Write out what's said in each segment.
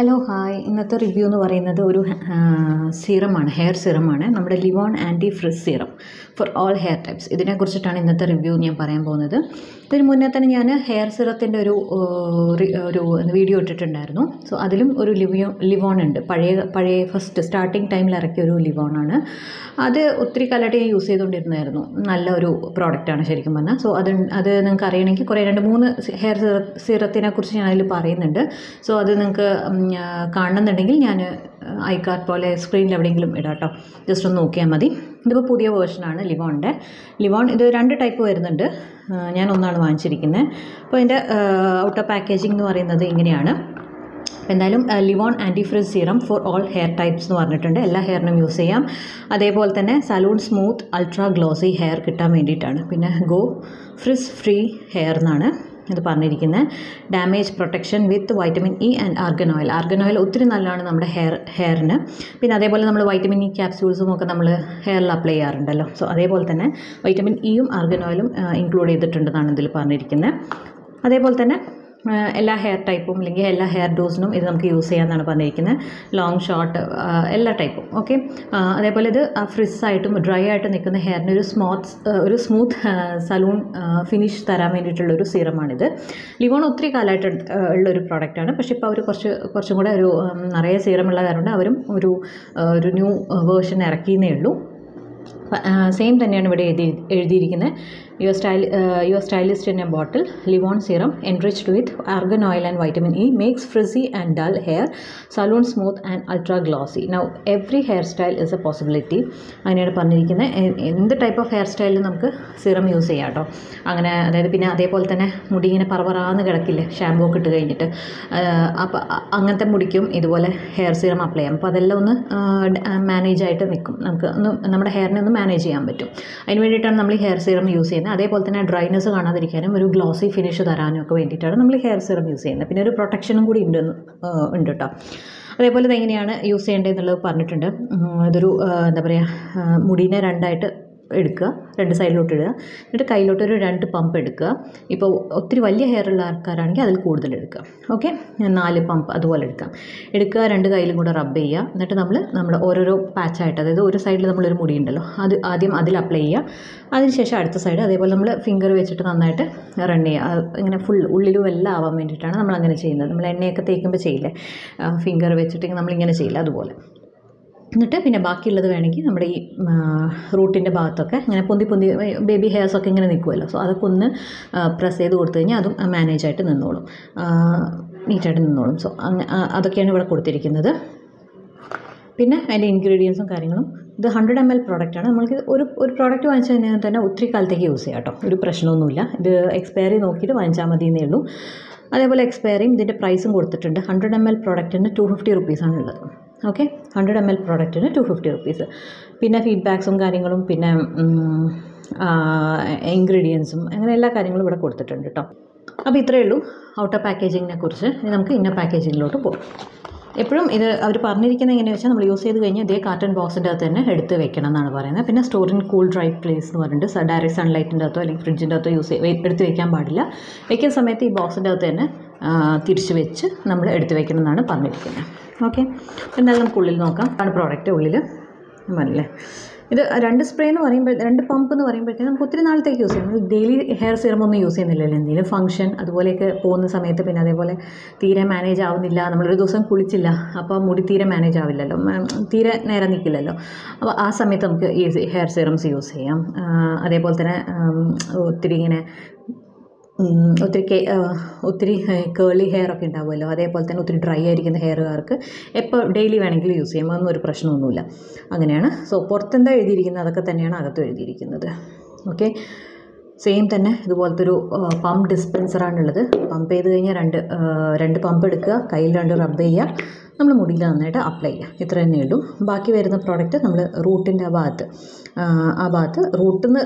Hello, hi. ഇന്നത്തെ review എന്ന് പറയുന്നത് ഒരു സീറമാണ് ഹെയർ സീറമാണ് നമ്മുടെ Livon anti frizz serum for all hair types. ഇതിനെക്കുറിച്ചിട്ടാണ് ഇന്നത്തെ റിവ്യൂ ഞാൻ പറയാൻ പോകുന്നത്. ഇതിന് മുന്നേ തന്നെ ഞാൻ ഹെയർ സിറത്തിൻ്റെ ഒരു വീഡിയോ ഇട്ടിട്ടുണ്ടായിരുന്നു. സോ അതിലും ഒരു ലിവോൺ ഉണ്ട്. പഴയ ഫസ്റ്റ് സ്റ്റാർട്ടിങ് ടൈമിൽ ഇറക്കിയ ഒരു ലിവോണാണ്. അത് ഒത്തിരി കാലമായിട്ട് ഞാൻ യൂസ് ചെയ്തുകൊണ്ടിരുന്നായിരുന്നു. നല്ല ഒരു പ്രോഡക്റ്റാണ് ശരിക്കും പറഞ്ഞാൽ. സോ അത് നിങ്ങൾക്ക് അറിയണമെങ്കിൽ കുറേ 2-3 ഹെയർ സിറത്തിനെക്കുറിച്ച് ഞാൻ അതിൽ പറയുന്നുണ്ട്. സോ അത് നിങ്ങൾക്ക് കാണുന്നുണ്ടെങ്കിൽ ഞാൻ ഐക്കാർഡ് പോലെ സ്ക്രീനിൽ എവിടെയെങ്കിലും ഇടാട്ടോ, ജസ്റ്റ് ഒന്ന് നോക്കിയാൽ മതി. ഇതിപ്പോൾ പുതിയ വേർഷനാണ് ലിവോണിൻ്റെ. ലിവോൺ ഇത് 2 ടൈപ്പ് വരുന്നുണ്ട്. ഞാനൊന്നാണ് വാങ്ങിച്ചിരിക്കുന്നത്. അപ്പോൾ ഇതിൻ്റെ ഔട്ടർ പാക്കേജിംഗ് എന്ന് പറയുന്നത് ഇങ്ങനെയാണ്. എന്തായാലും Livon anti frizz serum for all hair types എന്ന് പറഞ്ഞിട്ടുണ്ട്. എല്ലാ ഹെയറിനും യൂസ് ചെയ്യാം. അതേപോലെ തന്നെ salon smooth ultra glossy hair കിട്ടാൻ വേണ്ടിയിട്ടാണ്. പിന്നെ ഗോ ഫ്രിസ് ഫ്രീ ഹെയർ എന്നാണ് ഇത് പറഞ്ഞിരിക്കുന്നത്. Damage protection with vitamin E and argan oil. Argan oil ഒത്തിരി നല്ലതാണ് നമ്മുടെ ഹെയറിന്. പിന്നെ അതേപോലെ നമ്മൾ വൈറ്റമിൻ ഇ ക്യാപ്സ്യൂൾസും ഒക്കെ നമ്മൾ ഹെയറിൽ അപ്ലൈ ചെയ്യാറുണ്ടല്ലോ. സോ അതേപോലെ തന്നെ വൈറ്റമിൻ ഇയും ആർഗൻ ഓയിലും ഇൻക്ലൂഡ് ചെയ്തിട്ടുണ്ടെന്നാണ് ഇതിൽ പറഞ്ഞിരിക്കുന്നത്. അതേപോലെ തന്നെ എല്ലാ ഹെയർ ടൈപ്പും അല്ലെങ്കിൽ എല്ലാ ഹെയർ ഡോസിനും ഇത് നമുക്ക് യൂസ് ചെയ്യാമെന്നാണ് പറഞ്ഞിരിക്കുന്നത്. ലോങ് ഷോർട്ട് എല്ലാ ടൈപ്പും ഓക്കെ. അതേപോലെ ഇത് ഫ്രിസ്സായിട്ടും ഡ്രൈ ആയിട്ട് നിൽക്കുന്ന ഹെയറിന് ഒരു സ്മൂത്ത് സലൂൺ ഫിനിഷ് തരാൻ വേണ്ടിയിട്ടുള്ളൊരു സീറമാണിത്. ലിവോൺ ഒത്തിരി കാലമായിട്ട് ഉള്ളൊരു പ്രോഡക്റ്റാണ്. പക്ഷേ ഇപ്പോൾ അവർ കുറച്ചും കൂടെ ഒരു നിറയെ സീറമുള്ള കാരണം അവരും ഒരു ന്യൂ വേർഷൻ ഇറക്കിയെന്നേ ഉള്ളൂ. സെയിം തന്നെയാണ് ഇവിടെ എഴുതിയിരിക്കുന്നത്. Your stylist in a bottle Livon serum enriched with argan oil and vitamin E makes frizzy and dull hair salon smooth and ultra glossy. Now every hair style is a possibility. അങ്ങനെയാണ് പറഞ്ഞിരിക്കുന്നത്. എന്ത് type of hair സ്റ്റൈലിലും നമുക്ക് serum use ചെയ്യാം കേട്ടോ. അങ്ങനെ അതായത് പിന്നെ അതേപോലെ തന്നെ മുടി ഇങ്ങനെ പറവറാന്ന് കിടക്കില്ലേ ഷാമ്പൂ ഒക്കെ ഇട്ട് കഴിഞ്ഞിട്ട്, അപ്പോൾ അങ്ങനത്തെ മുടിക്കും ഇതുപോലെ ഹെയർ സീറം അപ്ലൈ ചെയ്യാം. അപ്പോൾ അതെല്ലാം ഒന്ന് മാനേജായിട്ട് നിൽക്കും. നമുക്ക് ഒന്ന് നമ്മുടെ ഹെയറിനെ ഒന്ന് മാനേജ് ചെയ്യാൻ പറ്റും. അതിന് വേണ്ടിയിട്ടാണ് നമ്മൾ ഹെയർ സീറം യൂസ് ചെയ്യുന്നത്. അതേപോലെ തന്നെ ഡ്രൈനെസ് കാണാതിരിക്കാനും ഒരു ഗ്ലോസി ഫിനിഷ് തരാനും ഒക്കെ വേണ്ടിയിട്ടാണ് നമ്മൾ ഹെയർ സീറം യൂസ് ചെയ്യുന്നത്. പിന്നെ ഒരു പ്രൊട്ടക്ഷനും കൂടി ഉണ്ട് കേട്ടോ. അതേപോലെ ഇത് എങ്ങനെയാണ് യൂസ് ചെയ്യേണ്ടത് എന്നുള്ളത് പറഞ്ഞിട്ടുണ്ട്. ഇതൊരു എന്താ പറയുക, മുടീനെ 2 എടുക്കുക, 2 സൈഡിലോട്ട് ഇടുക. എന്നിട്ട് കയ്യിലോട്ട് ഒരു 2 പമ്പ് എടുക്കുക. ഇപ്പോൾ ഒത്തിരി വലിയ ഹെയറുള്ള ആൾക്കാരാണെങ്കിൽ അതിൽ കൂടുതൽ എടുക്കുക. ഓക്കെ, 4 പമ്പ് അതുപോലെ എടുക്കുക. 2 കയ്യിലും കൂടെ റബ്ബ് ചെയ്യുക. എന്നിട്ട് നമ്മൾ ഓരോരോ പാച്ചായിട്ട്, അതായത് ഒരു സൈഡിൽ നമ്മളൊരു മുടി ഉണ്ടല്ലോ അത് ആദ്യം അതിൽ അപ്ലൈ ചെയ്യുക. അതിനുശേഷം അടുത്ത സൈഡ് അതേപോലെ നമ്മൾ ഫിംഗർ വെച്ചിട്ട് നന്നായിട്ട് റൺ ചെയ്യുക. ഇങ്ങനെ ഫുൾ ഉള്ളിലും എല്ലാം ആവാൻ വേണ്ടിയിട്ടാണ് നമ്മളങ്ങനെ ചെയ്യുന്നത്. നമ്മൾ എണ്ണയൊക്കെ തേക്കുമ്പോൾ ചെയ്യില്ലേ, ഫിംഗർ വെച്ചിട്ട് നമ്മളിങ്ങനെ ചെയ്യില്ല, അതുപോലെ. എന്നിട്ട് പിന്നെ ബാക്കിയുള്ളത് വേണമെങ്കിൽ നമ്മുടെ ഈ റൂട്ടിൻ്റെ ഭാഗത്തൊക്കെ ഇങ്ങനെ പൊന്തി ബേബി ഹെയർസൊക്കെ ഇങ്ങനെ നിൽക്കുമല്ലോ. സോ അതൊക്കെ ഒന്ന് പ്രസ് ചെയ്ത് കൊടുത്തു കഴിഞ്ഞാൽ അതും മാനേജായിട്ട് നിന്നോളും, നീറ്റായിട്ട് നിന്നോളും. സോ അതൊക്കെയാണ് ഇവിടെ കൊടുത്തിരിക്കുന്നത്. പിന്നെ അതിൻ്റെ ഇൻഗ്രീഡിയൻസും കാര്യങ്ങളും. ഇത് 100 ml പ്രോഡക്റ്റാണ്. നമ്മൾക്ക് ഒരു പ്രോഡക്റ്റ് വാങ്ങിച്ചു കഴിഞ്ഞാൽ തന്നെ ഒത്തിരി കാലത്തേക്ക് യൂസ് ചെയ്യാം കേട്ടോ. ഒരു പ്രശ്നമൊന്നുമില്ല. ഇത് എക്സ്പയറി നോക്കിയിട്ട് വാങ്ങിച്ചാൽ മതി എന്നേ ഉള്ളൂ. അതേപോലെ എക്സ്പയറിയും ഇതിൻ്റെ പ്രൈസും കൊടുത്തിട്ടുണ്ട്. 100 ml പ്രോഡക്റ്റിന് 250 rupees ആണുള്ളത്. ഓക്കെ, 100 ml പ്രോഡക്റ്റിന് 250 rupees. പിന്നെ ഫീഡ്ബാക്സും കാര്യങ്ങളും പിന്നെ ഇൻഗ്രീഡിയൻസും അങ്ങനെ എല്ലാ കാര്യങ്ങളും ഇവിടെ കൊടുത്തിട്ടുണ്ട് കേട്ടോ. അപ്പോൾ ഇത്രയേ ഉള്ളൂ ഔട്ടർ പാക്കേജിങ്ങിനെ കുറിച്ച്. ഇനി നമുക്ക് ഇന്നർ പാക്കേജിങ്ങിലോട്ട് പോകാം. എപ്പോഴും ഇത് അവർ പറഞ്ഞിരിക്കുന്നത് എങ്ങനെയാണെന്ന് വെച്ചാൽ നമ്മൾ യൂസ് ചെയ്ത് കഴിഞ്ഞാൽ ഇതേ കാർട്ടൺ ബോക്സിൻ്റെ അകത്ത് തന്നെ എടുത്ത് വെക്കണം എന്നാണ് പറയുന്നത്. പിന്നെ സ്റ്റോറിൻ കൂൾ ഡ്രൈ പ്ലേസ് എന്ന് പറഞ്ഞിട്ട് ഡയറക്റ്റ് സൺലൈറ്റിൻ്റെ അകത്തോ അല്ലെങ്കിൽ ഫ്രിഡ്ജിൻ്റെ അകത്തോ എടുത്ത് വയ്ക്കാൻ പാടില്ല. വയ്ക്കുന്ന സമയത്ത് ഈ ബോക്സിൻ്റെ അകത്ത് തന്നെ തിരിച്ച് വെച്ച് നമ്മൾ എടുത്ത് വയ്ക്കണം എന്നാണ് പറഞ്ഞിരിക്കുന്നത്. ഓക്കെ, എന്നാലും നമുക്ക് ഉള്ളിൽ നോക്കാം. ആണ് പ്രോഡക്റ്റ് ഉള്ളിൽ അല്ലേ. ഇത് 2 സ്പ്രേ എന്ന് പറയുമ്പോൾ 2 പമ്പ് എന്ന് പറയുമ്പോഴത്തേക്കും നമുക്ക് ഒത്തിരി നാളത്തേക്ക് യൂസ് ചെയ്യാം. നമ്മൾ ഡെയിലി ഹെയർ സീറം ഒന്നും യൂസ് ചെയ്യുന്നില്ലല്ലോ. എന്തെങ്കിലും ഫംഗ്ഷൻ അതുപോലെയൊക്കെ പോകുന്ന സമയത്ത് പിന്നെ അതേപോലെ തീരെ മാനേജ് ആവുന്നില്ല. നമ്മളൊരു ദിവസം കുളിച്ചില്ല, അപ്പോൾ മുടി തീരെ മാനേജ് ആവില്ലല്ലോ, തീരെ നേരെ നിൽക്കില്ലല്ലോ. അപ്പോൾ ആ സമയത്ത് നമുക്ക് ഈ ഹെയർ സീറംസ് യൂസ് ചെയ്യാം. അതേപോലെ തന്നെ ഒത്തിരി കേളി ഹെയർ ഒക്കെ ഉണ്ടാവുമല്ലോ. അതേപോലെ തന്നെ ഒത്തിരി ഡ്രൈ ആയിരിക്കുന്ന ഹെയറുകാർക്ക് എപ്പോൾ ഡെയിലി വേണമെങ്കിലും യൂസ് ചെയ്യാം. അതൊന്നും ഒരു പ്രശ്നമൊന്നുമില്ല. അങ്ങനെയാണ്. സോ പുറത്തെന്താ എഴുതിയിരിക്കുന്നത് അതൊക്കെ തന്നെയാണ് അകത്ത് എഴുതിയിരിക്കുന്നത്. ഓക്കെ, സെയിം തന്നെ ഇതുപോലത്തെ ഒരു പമ്പ് ഡിസ്പെൻസറാണുള്ളത്. പമ്പ് ചെയ്ത് കഴിഞ്ഞാൽ 2 പമ്പ് എടുക്കുക, കയ്യിൽ 2 റബ്ബ് ചെയ്യുക, നമ്മൾ മുടിയിൽ നന്നായിട്ട് അപ്ലൈ ചെയ്യുക. ഇത്ര തന്നെ ഉള്ളൂ. ബാക്കി വരുന്ന പ്രോഡക്റ്റ് നമ്മൾ റൂട്ടിൻ്റെ ആ ഭാഗത്ത് റൂട്ടിൽ നിന്ന്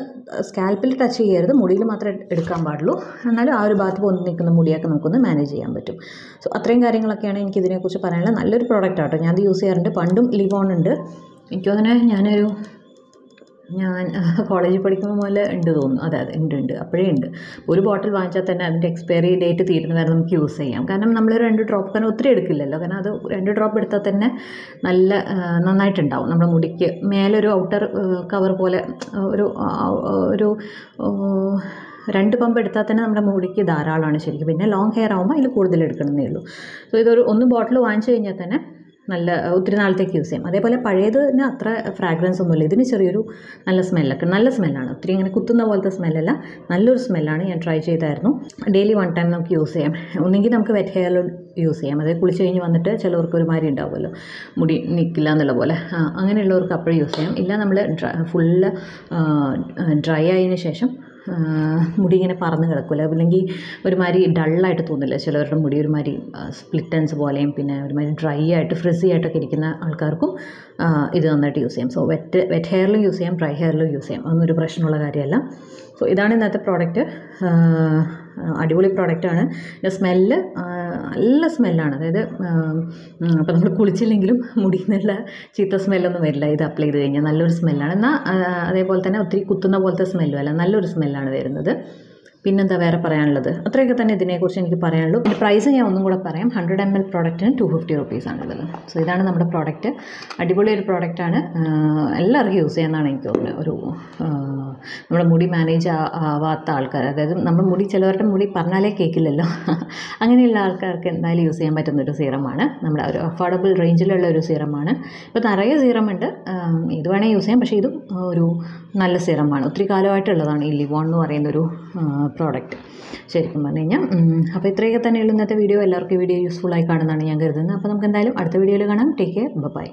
സ്കാൽപ്പിൽ ടച്ച് ചെയ്യരുത്, മുടിയിൽ മാത്രമേ എടുക്കാൻ പാടുള്ളൂ. എന്നാലും ആ ഒരു ഭാഗത്ത് ഒന്ന് നിൽക്കുന്ന മുടിയൊക്കെ നമുക്കൊന്ന് മാനേജ് ചെയ്യാൻ പറ്റും. സോ അത്രയും കാര്യങ്ങളൊക്കെയാണ് എനിക്കിതിനെക്കുറിച്ച് പറയാനുള്ളത്. നല്ലൊരു പ്രോഡക്റ്റാണ് കേട്ടോ. ഞാനത് യൂസ് ചെയ്യാറുണ്ട്. പണ്ടും ലിവോൺ ഉണ്ട്. എനിക്കതിനെ ഞാനൊരു college Padicamala and Dun, other intended, a print. Uri bottle vancha and expiry date theatre and QC. I'm kind of number and drop can three killer, another and drop better than a night and down. Number Mudik, mail or outer cover pole. Rent pump at Tatanam Mudiki Dara on a shake in a long hair, Rama, you'll put the lid canelo. So either on the bottle of Ancha in Yatana, Utrinalta Cusem. Adepala Paredo, Natra, fragrance of Mulidin, Suru, Nala smella, Nala smellana, three and Kutuna Volta smellella, Nalur smellani and Triche Terno, daily one time of Cusem. Uniginamka wet hair. Use him. They could change on the touch or Kurmari double. Mudi Nikila and the Labola. Anganilor Capra use him. Ilanamla full dry in a session. Mudi in a parana colabulingi, but Mari dull light to the lesser Mudir Mari split and volume pina, dry at frizzy at a kirikina alcarco. Is on that use him. So wet hair use him, dry hair use him. On the depression of Ariella. So Idan another product. Adivoli product ആണ് നല്ല സ്മെല്ലാണ് അതായത് അപ്പോൾ നമ്മൾ കുളിച്ചില്ലെങ്കിലും മുടിയിലുള്ള ചീത്ത smell ഒന്നും വരില്ല ഇത് അപ്ലൈ ചെയ്തു കഴിഞ്ഞാൽ നല്ലൊരു സ്മെല്ലാണ് എന്നാ അതേപോലെ തന്നെ ഒത്തിരി കുത്തുന്ന പോലത്തെ സ്മെല്ലും അല്ല നല്ലൊരു സ്മെല്ലാണ് വരുന്നത് പിന്നെന്താ വേറെ പറയാനുള്ളത് അത്രയൊക്കെ തന്നെ ഇതിനെക്കുറിച്ച് എനിക്ക് പറയാനുള്ളൂ ഇതിന്റെ പ്രൈസ് ഞാൻ ഒന്നും കൂടെ പറയാം 100 ml പ്രോഡക്റ്റിന് 250 rupees ആണുള്ളത് സോ ഇതാണ് നമ്മുടെ പ്രോഡക്റ്റ് അടിപൊളി ഒരു പ്രോഡക്റ്റ് ആണ് എല്ലാവർക്കും യൂസ് ചെയ്യാനാണ് എനിക്ക് തോന്നുന്നത് ഒരു നമ്മുടെ മുടി മാനേജ് ആവാത്ത ആൾക്കാർ അതായത് നമ്മുടെ മുടി ചിലവരുടെ മുടി പറഞ്ഞാലേ കേൾക്കില്ലല്ലോ അങ്ങനെയുള്ള ആൾക്കാർക്ക് എന്തായാലും യൂസ് ചെയ്യാൻ പറ്റുന്ന ഒരു സീറമാണ് നമ്മുടെ ഒരു അഫോർഡബിൾ റേഞ്ചിലുള്ള ഒരു സീറമാണ് ഇപ്പോൾ നിറയെ സീറം ഉണ്ട് ഇത് വേണേ യൂസ് ചെയ്യാം പക്ഷേ ഇതും ഒരു നല്ല സീറമാണ് ഒത്തിരി കാലമായിട്ടുള്ളതാണ് ഈ ലിവോൺ എന്ന് പറയുന്ന ഒരു പ്രോഡക്റ്റ് ശരിക്കും പറഞ്ഞു കഴിഞ്ഞാൽ അപ്പോൾ ഇത്രയൊക്കെ തന്നെയുള്ള ഇന്നത്തെ വീഡിയോ എല്ലാവർക്കും വീഡിയോ യൂസ്ഫുൾ ആയി കാണുന്നതാണ് ഞാൻ കരുതുന്നത് അപ്പോൾ നമുക്ക് എന്തായാലും അടുത്ത വീഡിയോയിൽ കാണാം ടേക്ക് കെയർ ബൈ